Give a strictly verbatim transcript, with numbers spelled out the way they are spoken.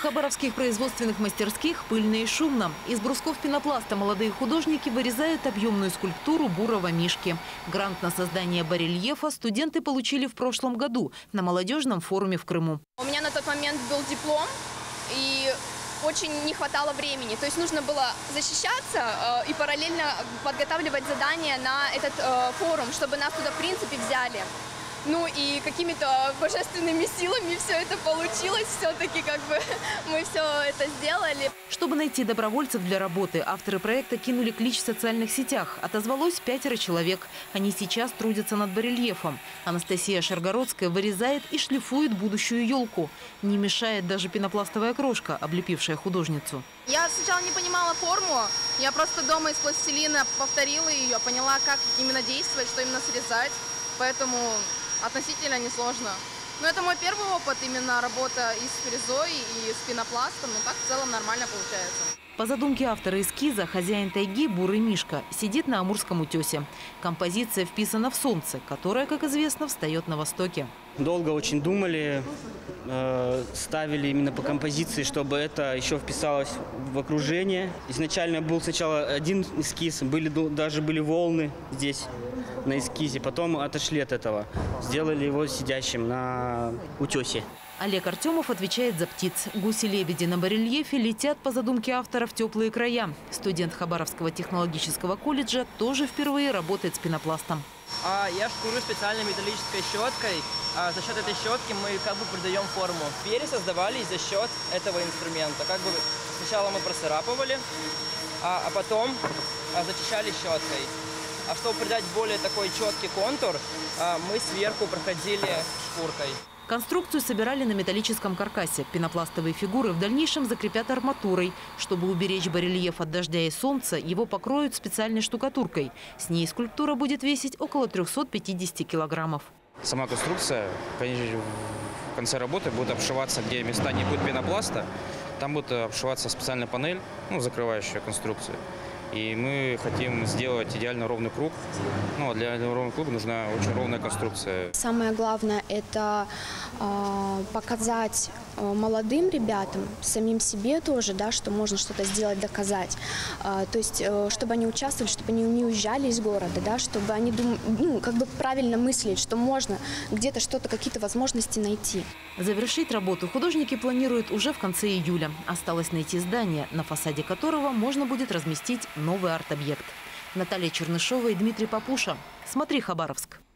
хабаровских производственных мастерских пыльно и шумно. Из брусков пенопласта молодые художники вырезают объемную скульптуру бурого мишки. Грант на создание барельефа студенты получили в прошлом году на молодежном форуме в Крыму. У меня на тот момент был диплом, и очень не хватало времени. То есть нужно было защищаться и параллельно подготавливать задания на этот форум, чтобы нас туда в принципе взяли. Ну и какими-то божественными силами все это получилось, все-таки как бы мы все это сделали. Чтобы найти добровольцев для работы, авторы проекта кинули клич в социальных сетях. Отозвалось пятеро человек. Они сейчас трудятся над барельефом. Анастасия Шаргородская вырезает и шлифует будущую елку. Не мешает даже пенопластовая крошка, облепившая художницу. Я сначала не понимала форму. Я просто дома из пластилина повторила ее, поняла, как именно действовать, что именно срезать. Поэтому относительно несложно. Но это мой первый опыт, именно работа и с фрезой, и с пенопластом. Но так в целом нормально получается. По задумке автора эскиза, хозяин тайги, бурый мишка, сидит на Амурском утесе. Композиция вписана в солнце, которое, как известно, встает на востоке. Долго очень думали, ставили именно по композиции, чтобы это еще вписалось в окружение. Изначально был сначала один эскиз, были, даже были волны здесь на эскизе, потом отошли от этого, сделали его сидящим на утесе. Олег Артемов отвечает за птиц. Гуси-лебеди на барельефе летят по задумке автора в теплые края. Студент Хабаровского технологического колледжа тоже впервые работает с пенопластом. Я шкурю специальной металлической щеткой. За счет этой щетки мы как бы придаем форму. Перья создавались за счет этого инструмента. Как бы сначала мы просырапывали, а потом зачищали щеткой. А чтобы придать более такой четкий контур, мы сверху проходили шкуркой. Конструкцию собирали на металлическом каркасе. Пенопластовые фигуры в дальнейшем закрепят арматурой. Чтобы уберечь барельеф от дождя и солнца, его покроют специальной штукатуркой. С ней скульптура будет весить около трёхсот пятидесяти килограммов. Сама конструкция в конце работы будет обшиваться, где места не будет пенопласта. Там будет обшиваться специальная панель, ну, закрывающая конструкцию. И мы хотим сделать идеально ровный круг. Ну, а для ровного круга нужна очень ровная конструкция. Самое главное – это э, показать молодым ребятам, самим себе тоже, да, что можно что-то сделать, доказать. Э, то есть, э, чтобы они участвовали, чтобы они не уезжали из города, да, чтобы они дум... ну, как бы правильно мыслили, что можно где-то что-то, какие-то возможности найти. Завершить работу художники планируют уже в конце июля. Осталось найти здание, на фасаде которого можно будет разместить новый арт-объект. Наталья Чернышова и Дмитрий Папуша. Смотри Хабаровск.